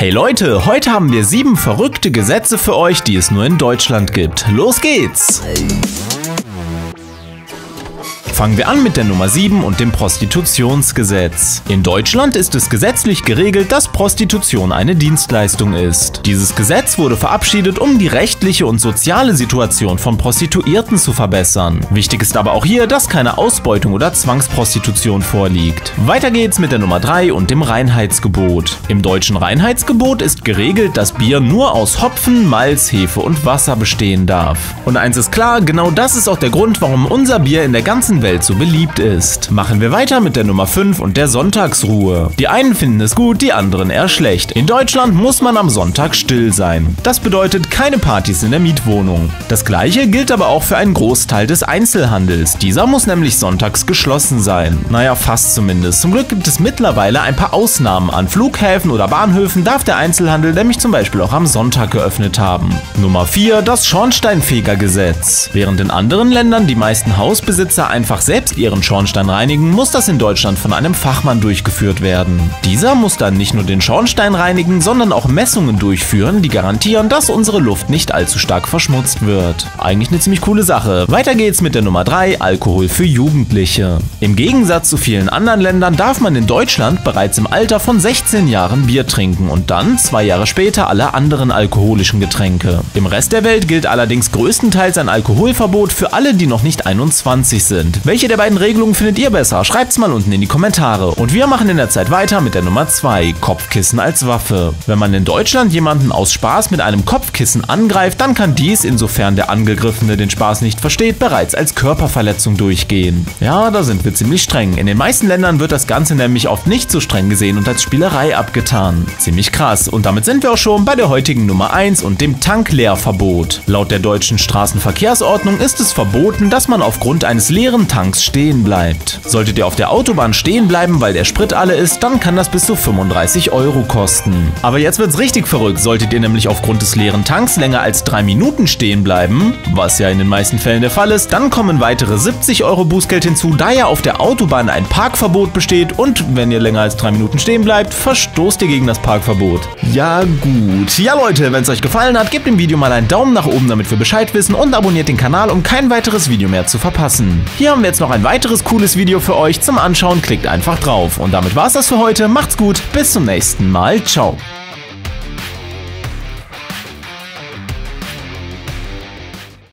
Hey Leute, heute haben wir 7 verrückte Gesetze für euch, die es nur in Deutschland gibt. Los geht's! Fangen wir an mit der Nummer 7 und dem Prostitutionsgesetz. In Deutschland ist es gesetzlich geregelt, dass Prostitution eine Dienstleistung ist. Dieses Gesetz wurde verabschiedet, um die rechtliche und soziale Situation von Prostituierten zu verbessern. Wichtig ist aber auch hier, dass keine Ausbeutung oder Zwangsprostitution vorliegt. Weiter geht's mit der Nummer 3 und dem Reinheitsgebot. Im deutschen Reinheitsgebot ist geregelt, dass Bier nur aus Hopfen, Malz, Hefe und Wasser bestehen darf. Und eins ist klar, genau das ist auch der Grund, warum unser Bier in der ganzen Welt so beliebt ist. Machen wir weiter mit der Nummer 5 und der Sonntagsruhe. Die einen finden es gut, die anderen eher schlecht. In Deutschland muss man am Sonntag still sein. Das bedeutet keine Partys in der Mietwohnung. Das gleiche gilt aber auch für einen Großteil des Einzelhandels. Dieser muss nämlich sonntags geschlossen sein. Naja, fast zumindest. Zum Glück gibt es mittlerweile ein paar Ausnahmen. An Flughäfen oder Bahnhöfen darf der Einzelhandel nämlich zum Beispiel auch am Sonntag geöffnet haben. Nummer 4, das Schornsteinfegergesetz. Während in anderen Ländern die meisten Hausbesitzer einfach selbst ihren Schornstein reinigen, muss das in Deutschland von einem Fachmann durchgeführt werden. Dieser muss dann nicht nur den Schornstein reinigen, sondern auch Messungen durchführen, die garantieren, dass unsere Luft nicht allzu stark verschmutzt wird. Eigentlich eine ziemlich coole Sache. Weiter geht's mit der Nummer 3, Alkohol für Jugendliche. Im Gegensatz zu vielen anderen Ländern darf man in Deutschland bereits im Alter von 16 Jahren Bier trinken und dann 2 Jahre später alle anderen alkoholischen Getränke. Im Rest der Welt gilt allerdings größtenteils ein Alkoholverbot für alle, die noch nicht 21 sind. Welche der beiden Regelungen findet ihr besser? Schreibt's mal unten in die Kommentare. Und wir machen in der Zeit weiter mit der Nummer 2, Kopfkissen als Waffe. Wenn man in Deutschland jemanden aus Spaß mit einem Kopfkissen angreift, dann kann dies, insofern der Angegriffene den Spaß nicht versteht, bereits als Körperverletzung durchgehen. Ja, da sind wir ziemlich streng. In den meisten Ländern wird das Ganze nämlich oft nicht so streng gesehen und als Spielerei abgetan. Ziemlich krass. Und damit sind wir auch schon bei der heutigen Nummer 1 und dem Tankleerverbot. Laut der deutschen Straßenverkehrsordnung ist es verboten, dass man aufgrund eines leeren Tanks stehen bleibt. Solltet ihr auf der Autobahn stehen bleiben, weil der Sprit alle ist, dann kann das bis zu 35 € kosten. Aber jetzt wird's richtig verrückt. Solltet ihr nämlich aufgrund des leeren Tanks länger als 3 Minuten stehen bleiben, was ja in den meisten Fällen der Fall ist, dann kommen weitere 70 € Bußgeld hinzu, da ja auf der Autobahn ein Parkverbot besteht und wenn ihr länger als 3 Minuten stehen bleibt, verstoßt ihr gegen das Parkverbot. Ja gut. Ja Leute, wenn es euch gefallen hat, gebt dem Video mal einen Daumen nach oben, damit wir Bescheid wissen, und abonniert den Kanal, um kein weiteres Video mehr zu verpassen. Hier haben wir jetzt noch ein weiteres cooles Video für euch zum Anschauen, klickt einfach drauf. Und damit war's das für heute, macht's gut, bis zum nächsten Mal, ciao.